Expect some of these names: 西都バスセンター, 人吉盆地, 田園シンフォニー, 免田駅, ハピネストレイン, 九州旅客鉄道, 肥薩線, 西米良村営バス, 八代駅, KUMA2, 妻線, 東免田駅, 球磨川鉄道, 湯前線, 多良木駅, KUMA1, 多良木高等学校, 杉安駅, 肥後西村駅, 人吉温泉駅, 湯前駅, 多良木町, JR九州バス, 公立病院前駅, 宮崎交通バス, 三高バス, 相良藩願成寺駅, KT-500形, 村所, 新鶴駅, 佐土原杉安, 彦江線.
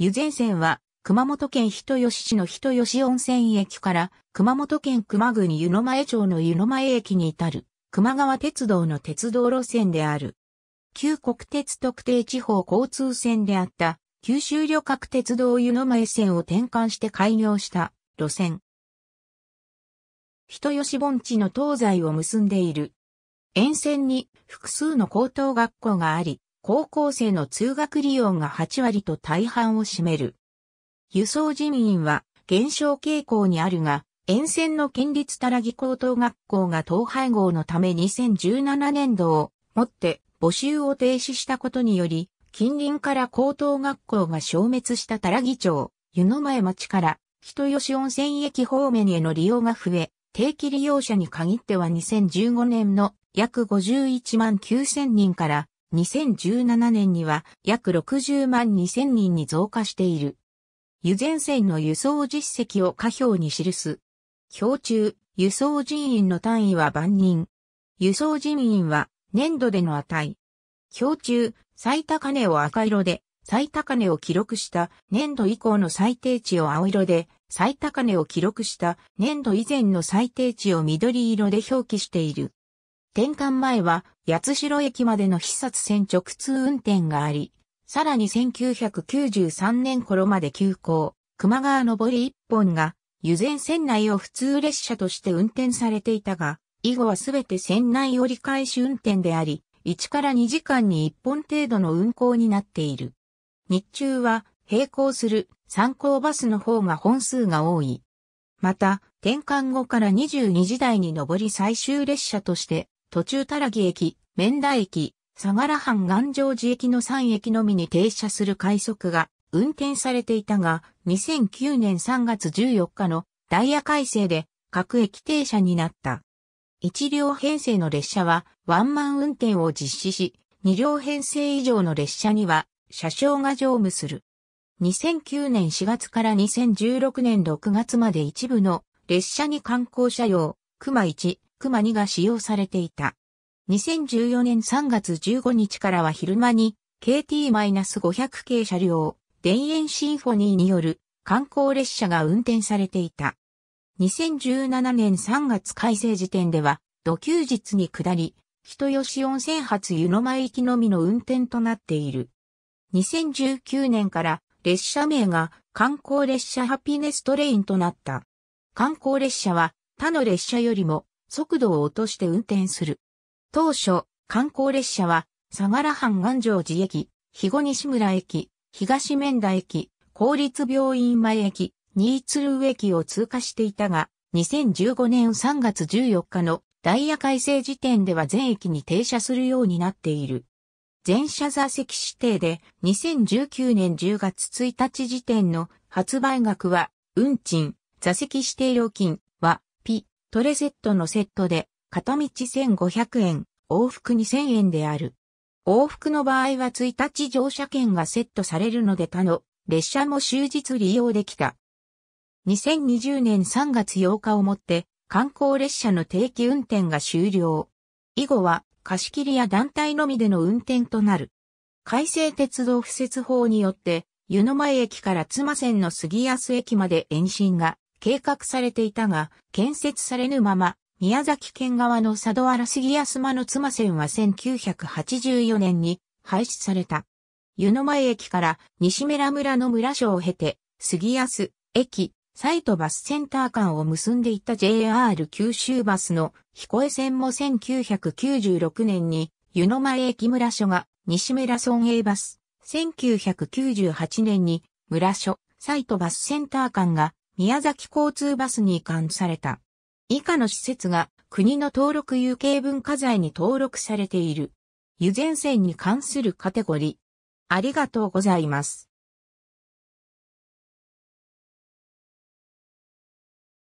湯前線は、熊本県人吉市の人吉温泉駅から、熊本県球磨郡湯前町の湯前駅に至る、球磨川鉄道の鉄道路線である。旧国鉄特定地方交通線であった、九州旅客鉄道湯前線を転換して開業した路線。人吉盆地の東西を結んでいる。沿線に複数の高等学校があり、高校生の通学利用が8割と大半を占める。輸送人員は減少傾向にあるが、沿線の県立多良木高等学校が統廃合のため2017年度をもって募集を停止したことにより、近隣から高等学校が消滅した多良木町、湯前町から人吉温泉駅方面への利用が増え、定期利用者に限っては2015年の約51万9000人から2017年には約60万2000人に増加している。湯前線の輸送実績を下表に記す。表中、輸送人員の単位は万人。輸送人員は年度での値。表中、最高値を赤色で、最高値を記録した年度以降の最低値を青色で、最高値を記録した年度以前の最低値を緑色で表記している。転換前は八代駅までの肥薩線直通運転があり、さらに1993年頃まで急行、球磨川上り一本が湯前線内を普通列車として運転されていたが、以後はすべて線内折り返し運転であり、1から2時間に1本程度の運行になっている。日中は並行する三高バスの方が本数が多い。また、転換後から22時台に上り最終列車として、途中多良木駅、免田駅、相良藩願成寺駅の3駅のみに停車する快速が運転されていたが、2009年3月14日のダイヤ改正で各駅停車になった。1両編成の列車はワンマン運転を実施し、2両編成以上の列車には車掌が乗務する。2009年4月から2016年6月まで一部の列車に観光車用、KUMA1、KUMA2が使用されていた。2014年3月15日からは昼間に KT-500 形車両、田園シンフォニーによる観光列車が運転されていた。2017年3月改正時点では、土休日に下り、人吉温泉発湯前行きのみの運転となっている。2019年から列車名が観光列車ハピネストレインとなった。観光列車は他の列車よりも速度を落として運転する。当初、観光列車は相良藩願成寺駅、肥後西村駅、東免田駅、公立病院前駅、新鶴駅を通過していたが、2015年3月14日のダイヤ改正時点では全駅に停車するようになっている。全車座席指定で2019年10月1日時点の発売額は、運賃、座席指定料金は、ピ、トレセットのセットで、片道1500円、往復2000円である。往復の場合は1日乗車券がセットされるので他の列車も終日利用できた。2020年3月8日をもって観光列車の定期運転が終了。以後は貸し切りや団体のみでの運転となる。改正鉄道敷設法によって湯前駅から妻線の杉安駅まで延伸が計画されていたが建設されぬまま、宮崎県側の佐土原杉安間の妻線は1984年に廃止された。湯前駅から西米良村の村所を経て、杉安駅、西都バスセンター間を結んでいた JR 九州バスの彦江線も1996年に湯前駅村所が西米良村営バス、1998年に村所、西都バスセンター間が宮崎交通バスに移管された。以下の施設が国の登録有形文化財に登録されている。湯前線に関するカテゴリー。ありがとうございます。